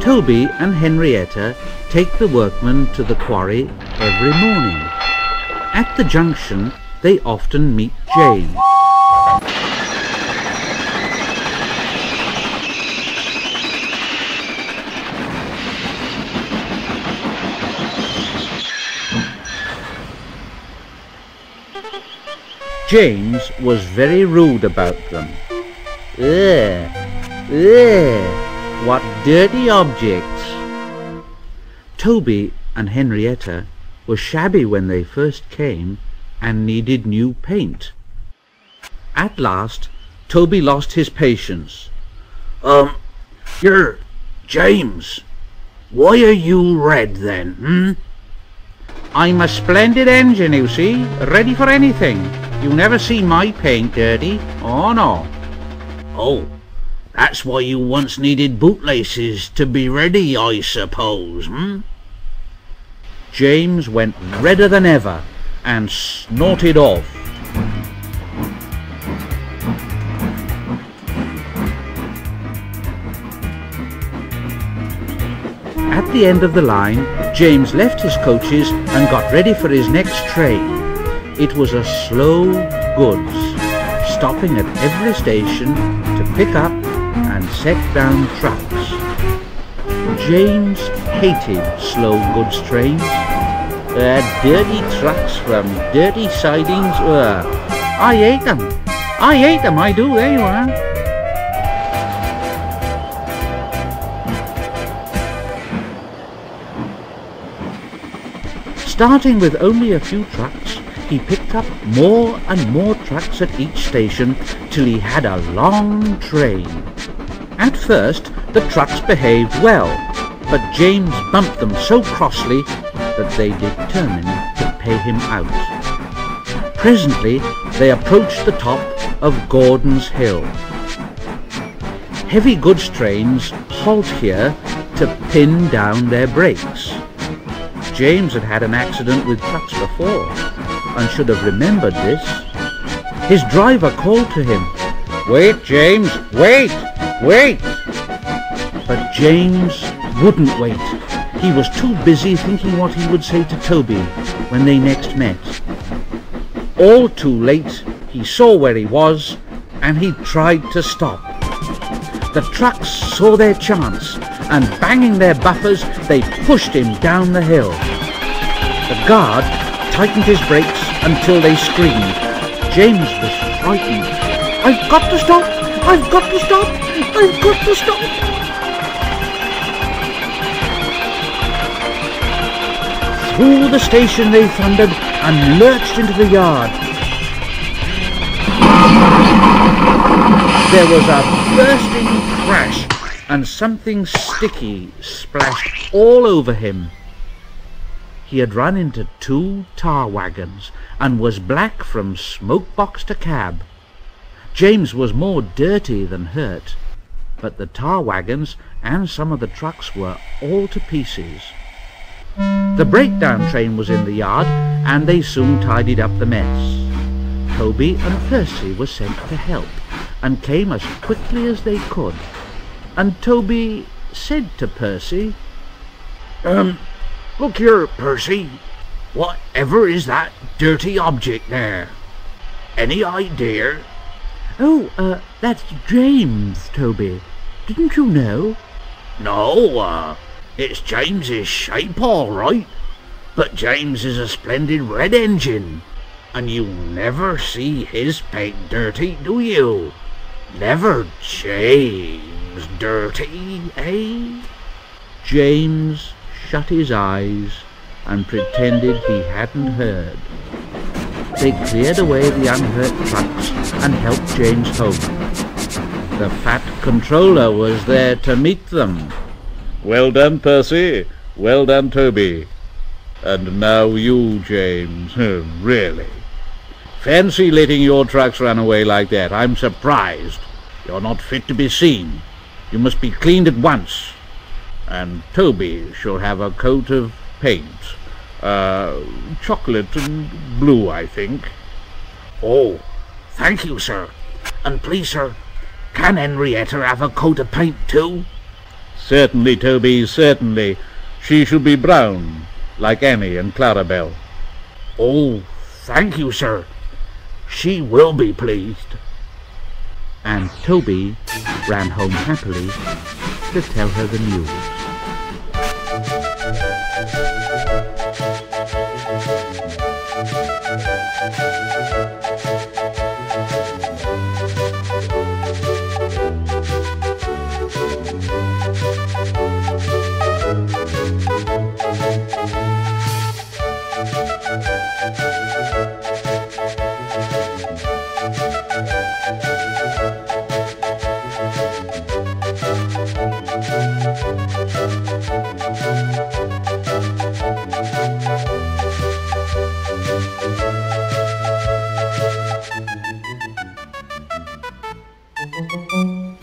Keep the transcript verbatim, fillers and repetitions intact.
Toby and Henrietta take the workmen to the quarry every morning. At the junction, they often meet Jane. James was very rude about them. Ugh! Ugh! What dirty objects! Toby and Henrietta were shabby when they first came and needed new paint. At last, Toby lost his patience. Um, you're James. Why are you red then, hmm? I'm a splendid engine, you see, ready for anything. You never see my paint dirty, oh no. Oh. That's why you once needed bootlaces to be ready, I suppose, hmm? James went redder than ever and snorted off. At the end of the line, James left his coaches and got ready for his next train. It was a slow goods, stopping at every station to pick up and set down trucks. James hated slow goods trains. Uh, dirty trucks from dirty sidings. Uh, I hate them. I hate them, I do, there you are. Starting with only a few trucks, he picked up more and more trucks at each station till he had a long train. At first, the trucks behaved well, but James bumped them so crossly that they determined to pay him out. Presently, they approached the top of Gordon's Hill. Heavy goods trains halt here to pin down their brakes. James had had an accident with trucks before and should have remembered this. His driver called to him, "Wait, James, wait! Wait!" But James wouldn't wait. He was too busy thinking what he would say to Toby when they next met. All too late, he saw where he was and he tried to stop. The trucks saw their chance and, banging their buffers, they pushed him down the hill. The guard tightened his brakes until they screamed. James was frightened. "I've got to stop! I've got to stop! I've got to stop!" Through the station they thundered and lurched into the yard. There was a bursting crash and something sticky splashed all over him. He had run into two tar wagons and was black from smoke box to cab. James was more dirty than hurt, but the tar wagons and some of the trucks were all to pieces. The breakdown train was in the yard and they soon tidied up the mess. Toby and Percy were sent to help and came as quickly as they could. And Toby said to Percy, Um, "Look here, Percy, whatever is that dirty object there? Any idea?" "Oh, uh, that's James, Toby. Didn't you know?" "No, uh, it's James's shape, all right. But James is a splendid red engine, and you never see his paint dirty, do you? Never James dirty, eh?" James shut his eyes and pretended he hadn't heard. They cleared away the unhurt trucks and helped James home. The Fat Controller was there to meet them. "Well done, Percy. Well done, Toby. And now you, James. Really? Fancy letting your trucks run away like that. I'm surprised. You're not fit to be seen. You must be cleaned at once. And Toby shall have a coat of paint. Uh, chocolate and blue, I think." "Oh, Thank you, sir. And please, sir, can Henrietta have a coat of paint too? Certainly, Toby, certainly. She should be brown, like Annie and Clarabelle. Oh, thank you, sir. She will be pleased. And Toby ran home happily to tell her the news. Thank you.